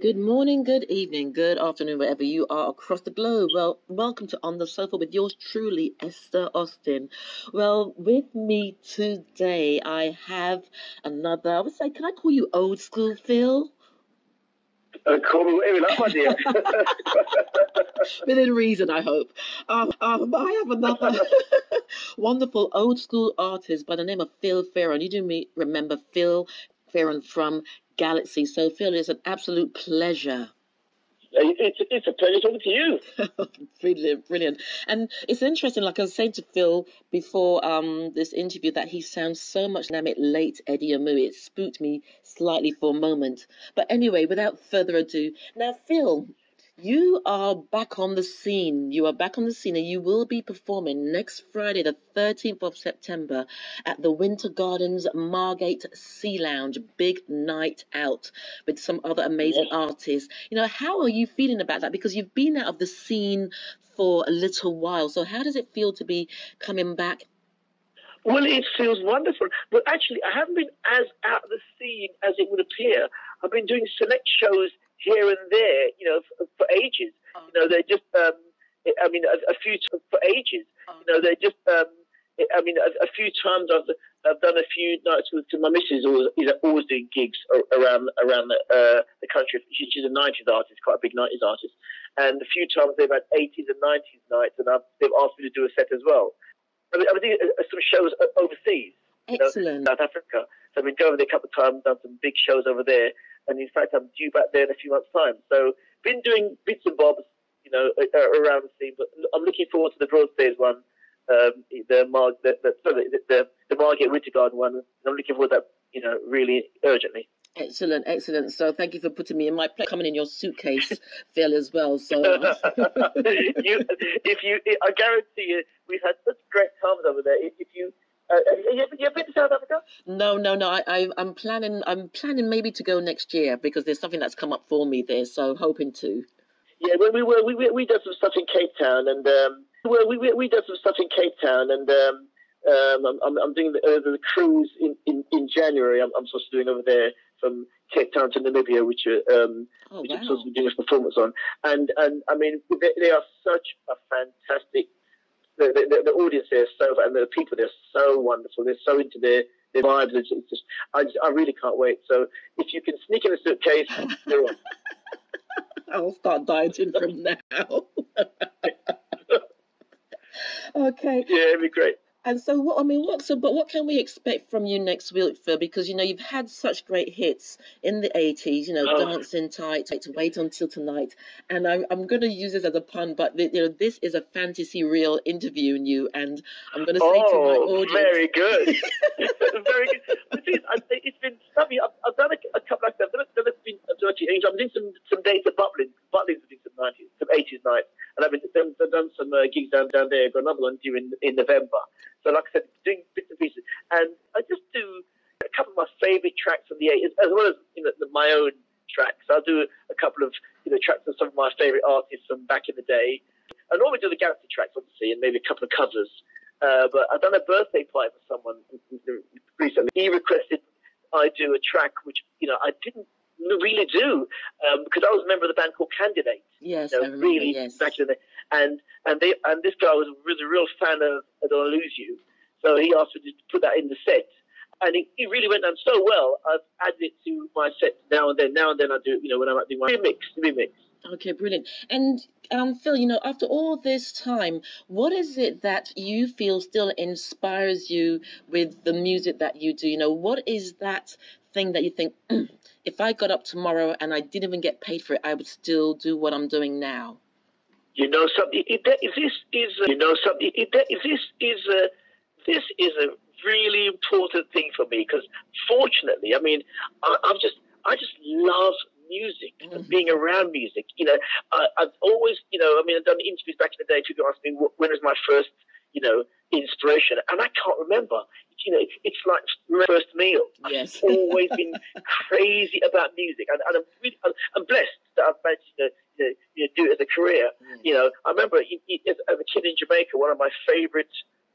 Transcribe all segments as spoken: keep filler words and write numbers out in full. Good morning, good evening, good afternoon, wherever you are across the globe. Well, welcome to On the Sofa with yours truly, Esther Austin. Well, with me today, I have another, I would say, can I call you old school, Phil? Uh, call me whatever you like, my dear. Within reason, I hope. Um, um, I have another wonderful old school artist by the name of Phil Fearon. You do me remember Phil Fearon from Galaxy. So, Phil, it's an absolute pleasure. It's, it's a pleasure talking to you. Brilliant, brilliant. And it's interesting, like I was saying to Phil before um, this interview, that he sounds so much like late Eddie Amoe. It spooked me slightly for a moment. But anyway, without further ado, now, Phil, you are back on the scene. You are back on the scene and you will be performing next Friday, the thirteenth of September at the Winter Gardens Margate Sea Lounge Big Night Out with some other amazing yes. artists. You know, how are you feeling about that? Because you've been out of the scene for a little while. So how does it feel to be coming back? Well, it feels wonderful. But actually, I haven't been as out of the scene as it would appear. I've been doing select shows here and there, you know, for, for ages. Oh. You know, they're just, um, I mean, a, a few t- for ages. Oh. You know, they're just, um, I mean, a, a few times I've I've done a few nights with my missus, always, you know, always doing gigs around around the, uh, the country. She, she's a nineties artist, quite a big nineties artist, and a few times they've had eighties and nineties nights, and I've, they've asked me to do a set as well. I mean, I've been doing some shows overseas, excellent, you know, South Africa. So I've been going over there a couple of times, done some big shows over there. And in fact, I'm due back there in a few months' time. So, been doing bits and bobs, you know, around the scene. But I'm looking forward to the Broadstairs one, um, the, Mar- the, the, sorry, the, the the Margate Winter Garden one. And I'm looking forward to that, you know, really urgently. Excellent, excellent. So thank you for putting me in my place. Coming in your suitcase, Phil, as well. So you, if you, I guarantee you, we've had such great times over there. If you. Uh, you, you been to South Africa? No, no, no. I, I, I'm planning. I'm planning maybe to go next year because there's something that's come up for me there. So hoping to. Yeah, well, we were we we we did some stuff in Cape Town, and um, well, we we we did some stuff in Cape Town, and um, um, I'm I'm doing the, uh, the cruise in, in, in January. I'm I'm supposed to be doing over there from Cape Town to Namibia, which um, oh, which wow. I'm supposed to be doing a performance on, and and I mean they, they are such a fantastic. The, the, the audience there is so, and the people there are so wonderful. They're so into their, their vibes. It's just I, just, I really can't wait. So if you can sneak in a suitcase, you're on. I'll start dieting from now. Okay. Yeah, it'd be great. And so, what I mean, what so, but what can we expect from you next week, Phil? Because you know you've had such great hits in the eighties, you know, oh. Dancing Tight, to Wait Until Tonight, and I'm I'm going to use this as a pun, but the, you know, this is a fantasy reel interviewing you, and I'm going to say oh, to my audience, very good, very good. The thing is, I, it's been something I've, I've done a, a couple of times. I've done been dirty angel. I'm doing some some dates at Butlins. Butlins have been some nineties, some eighties nights, and I've been done, done some uh, gigs down down there. I've got another one due in in November. So like I said, doing bits and pieces, and I just do a couple of my favourite tracks from the eighties, as well as you know, the, my own tracks. I'll do a couple of you know tracks of some of my favourite artists from back in the day. I normally do the Galaxy tracks, obviously, and maybe a couple of covers. Uh, but I've done a birthday party for someone recently. He requested I do a track which you know I didn't really do um, because I was a member of the band called Candidate. Yes, you know, I remember, really yes. back in the day. And and they and this guy was a real fan of I Don't Lose You, so he asked me to put that in the set, and it, it really went down so well. I've added it to my set now and then. Now and then I do, you know, when I'm doing my remix, remix. Okay, brilliant. And um, Phil, you know, after all this time, what is it that you feel still inspires you with the music that you do? You know, what is that thing that you think mm, if I got up tomorrow and I didn't even get paid for it, I would still do what I'm doing now? You know something. This is you know something. This is a this is a really important thing for me because fortunately, I mean, I, I'm just I just love music mm-hmm. and being around music. You know, I, I've always you know I mean I've done interviews back in the day. People ask me when was my first you know inspiration, and I can't remember. You know, it's, it's like my first meal. Yes. I've always been crazy about music, and, and I'm really I'm, I'm blessed that I've managed to. To, you know, do it as a career. Mm. You know, I remember as a kid in Jamaica, one of my favourite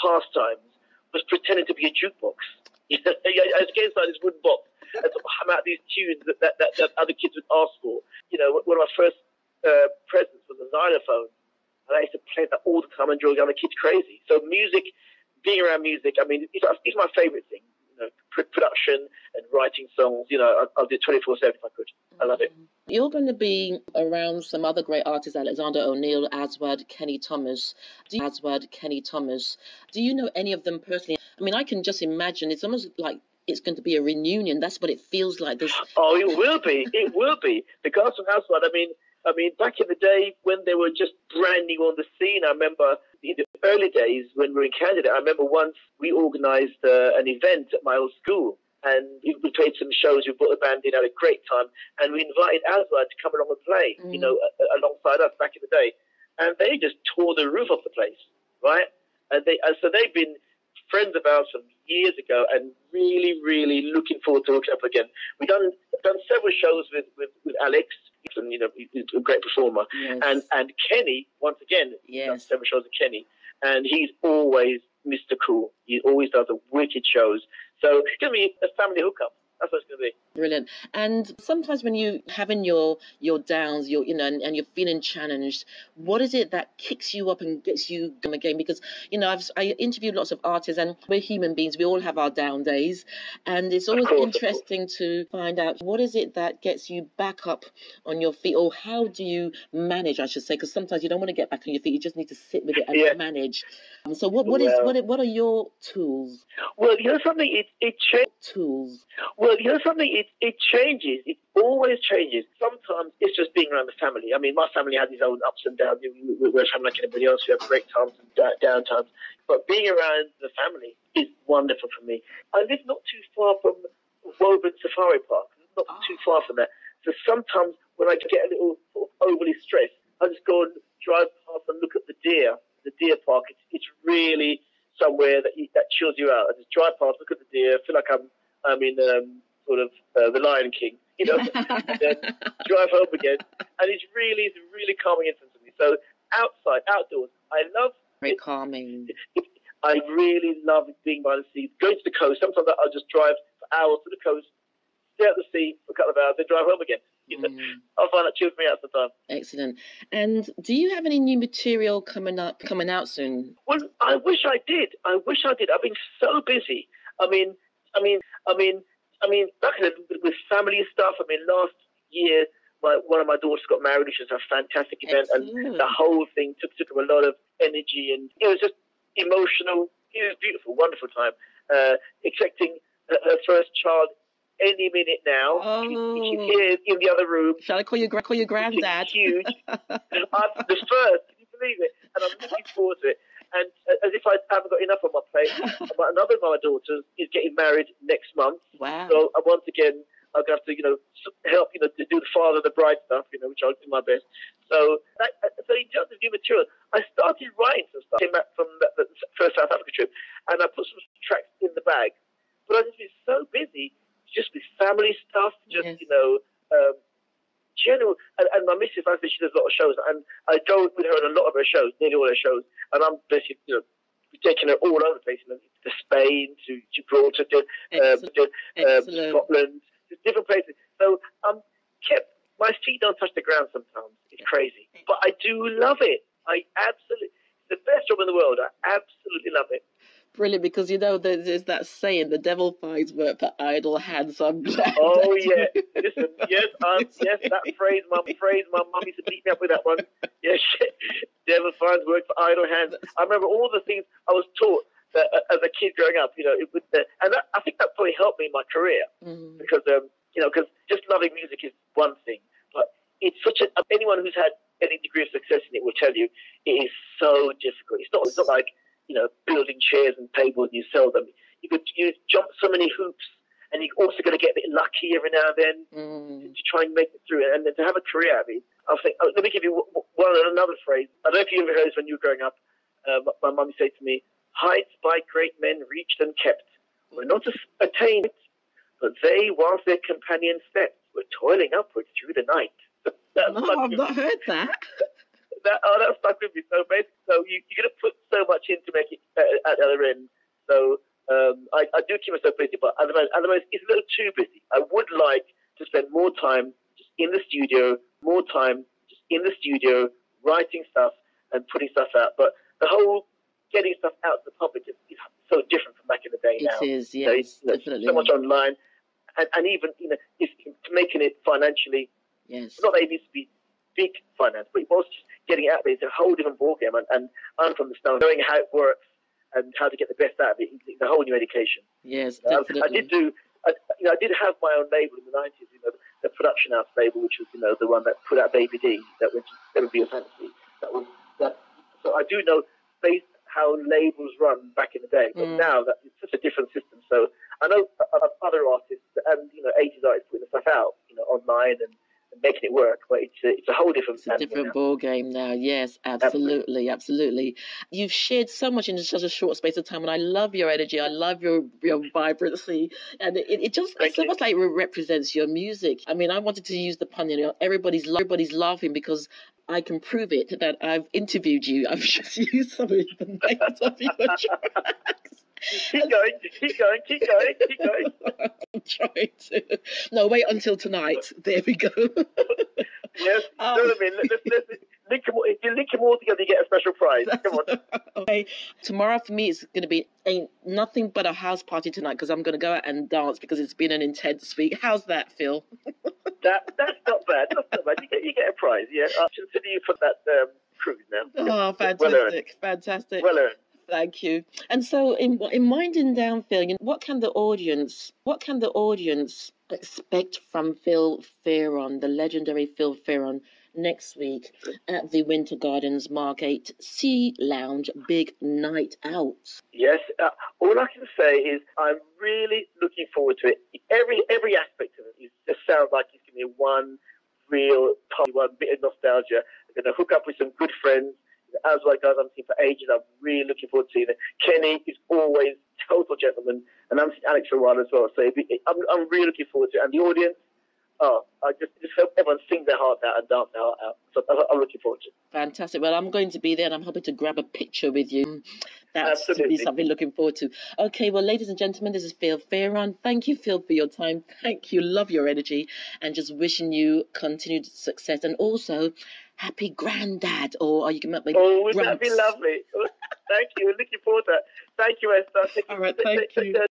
pastimes was pretending to be a jukebox. You know, I was against this wooden box, and sort of hum out these tunes that, that, that, that other kids would ask for. You know, one of my first uh, presents was a xylophone, and I used to play that all the time and draw the other kids crazy. So music, being around music, I mean, it's, it's my favourite thing. You know, pr- production and writing songs, you know, I'll, I'll do twenty-four seven if I could. I love it. You're going to be around some other great artists, Alexander O'Neal, Aswad, Kenny Thomas. Do you, Aswad, Kenny Thomas. Do you know any of them personally? I mean, I can just imagine. It's almost like it's going to be a reunion. That's what it feels like. This. Oh, it will be. It will be. The guys from Aswad, I mean, I mean, back in the day when they were just brand new on the scene, I remember in the early days when we were in Candidate, I remember once we organised uh, an event at my old school, and we played some shows, we brought the band in, had a great time, and we invited Aswad to come along and play, mm. you know, a- alongside us back in the day. And they just tore the roof off the place, right? And, they, and so they've been friends of ours from years ago, and really, really looking forward to hooking up again. We've done done several shows with, with, with Alex, and, you know, he's a great performer. Yes. And and Kenny, once again, yes. done several shows with Kenny, and he's always Mister Cool. He always does the wicked shows. So it's going to be a family hookup. That's what it's going to be. Brilliant. And sometimes when you having your your downs, your you know, and, and you're feeling challenged, what is it that kicks you up and gets you going again? Because you know, I've I interviewed lots of artists, and we're human beings. We all have our down days, and it's always course, interesting to find out what is it that gets you back up on your feet, or how do you manage? I should say, because sometimes you don't want to get back on your feet. You just need to sit with it and yeah. manage. Um, so what what well, is what what are your tools? Well, you know something. It it changes tools. Well, Well, you know something, it, it changes. It always changes. Sometimes it's just being around the family. I mean, my family has its own ups and downs. We're a family like anybody else. We have great times and down times. But being around the family is wonderful for me. I live not too far from Woburn Safari Park, not too far from that. So sometimes when I get a little sort of overly stressed, I just go and drive past and look at the deer, the deer park. It's, it's really somewhere that, that chills you out. I just drive past, look at the deer, feel like I'm I mean, um, sort of uh, the Lion King, you know, and then drive home again. And it's really, it's a really calming instance for me. So outside, outdoors, I love Very it. calming. I really love being by the sea, going to the coast. Sometimes I'll just drive for hours to the coast, stay at the sea for a couple of hours, then drive home again. You know, mm. I find that chills me out sometimes. Excellent. And do you have any new material coming up, coming out soon? Well, I wish I did. I wish I did. I've been so busy. I mean, I mean, I mean, I mean, back in the, with family stuff. I mean, last year, my, one of my daughters got married, which was a fantastic event, Excellent. and the whole thing took took a lot of energy, and it was just emotional. It was beautiful, wonderful time. Uh, expecting her first child any minute now. Oh. She, she's here in the other room. Shall I call you? Call your granddad? It's huge. I'm the first. Can you believe it? And I'm looking forward to it. And as if I haven't got enough on my plate, another of my daughters is getting married next month. Wow! So I, once again, I'm going to have to, you know, help, you know, to do the father of the bride stuff, you know, which I'll do my best. So, that, so in terms of new material, I started writing some stuff. I came back from that, that first South Africa trip, and I put some tracks in the bag. But I've just been so busy, just with family stuff, just yes. you know. Um, General and, and my missus, I think she does a lot of shows, and I go with her on a lot of her shows, nearly all her shows, and I'm basically, you know, taking her all over the place, you know, to Spain, to Gibraltar, to, uh, to um, Scotland, to different places. So I'm um, kept my feet don't touch the ground sometimes. It's crazy, but I do love it. I absolutely, the best job in the world. I absolutely love it. Brilliant, because you know there's, there's that saying, the devil finds work for idle hands. So I'm glad. Oh yeah, listen, yes, um, yes, that phrase, my phrase, my mum used to beat me up with that one. Yes, devil finds work for idle hands. I remember all the things I was taught that, uh, as a kid growing up. You know, it would, uh, and that, I think that probably helped me in my career mm. because um, you know, because just loving music is one thing, but it's such a anyone who's had any degree of success in it will tell you it is so difficult. It's not. It's not like you know, building chairs and tables and you sell them. You could you jump so many hoops, and you're also going to get a bit lucky every now and then mm. to, to try and make it through. And then to have a career out of it, I think, oh, let me give you one, one another phrase. I don't know if you ever heard this when you were growing up. Uh, my mum said to me, heights by great men reached and kept were not attained, but they, whilst their companions stepped, were toiling upwards through the night. No, I've not heard that. That, oh, that stuck with me. So basically, so you, you're going to put so much in to make it uh, at the other end. So Um, I, I do keep myself busy, but otherwise, otherwise it's a little too busy. I would like to spend more time just in the studio, more time just in the studio, writing stuff and putting stuff out. But the whole getting stuff out to the public is, is so different from back in the day now. It is, yes, so it's, you know, definitely. So much online, and, and even you know, it's making it financially. Yes. Not that it needs to be big finance, but it was just getting out there. It's a whole different ballgame, and, and I'm from the stone, knowing how it works and how to get the best out of it. It's a whole new education. Yes, you know, definitely. I did do. I, you know, I did have my own label in the nineties. You know, the, the production house label, which was you know the one that put out Baby D, that went that would be a fantasy. That was that. So I do know based how labels run back in the day, but mm. now that it's such a different system. So I know other artists and you know eighties artists putting stuff out, you know, online and. And making it work, but it's a, it's a whole different, it's a different ball game now. Yes, absolutely, absolutely, absolutely. You've shared so much in such a short space of time, and I love your energy. I love your your vibrancy, and it, it just Thank it's you. almost like it represents your music. I mean, I wanted to use the pun. You know, everybody's everybody's laughing because I can prove it that I've interviewed you. I've just used some of the names of your tracks. Keep going, keep going, keep going, keep going. I'm trying to. No, wait until tonight. There we go. Yes, um, you know what I mean? Let's, let's, let's link them all, if you link them all together, you get a special prize. Come on. Okay. Tomorrow for me, it's going to be ain't nothing but a house party tonight because I'm going to go out and dance because it's been an intense week. How's that, Phil? that That's not bad. That's not bad. You get, you get a prize, yeah. I consider you for that um, cruise now. Oh, fantastic. Well earned. Fantastic. Well earned. Thank you. And so, in in winding down, Phil, what can the audience what can the audience expect from Phil Fearon, the legendary Phil Fearon, next week at the Winter Gardens Margate Sea Lounge Big Night Out? Yes, uh, all I can say is I'm really looking forward to it. Every every aspect of it is, just sounds like it's going to be one real party, one bit of nostalgia. I'm going to hook up with some good friends. Aswad guys I'm seeing for ages. I'm really looking forward to seeing them. Kenny is always total gentleman, and I'm seeing Alex for a while as well. So it, I'm, I'm really looking forward to it. And the audience, oh, I just, just hope everyone sings their heart out and dance their heart out. So I'm, I'm looking forward to it. Fantastic. Well, I'm going to be there, and I'm hoping to grab a picture with you. That's to be something looking forward to. Okay, well, ladies and gentlemen, this is Phil Fearon. Thank you, Phil, for your time. Thank you. Love your energy, and just wishing you continued success, and also. Happy granddad, or you can make me. Oh, would that be lovely? Thank you. Looking forward to that. Thank you, Esther. All right, thank you.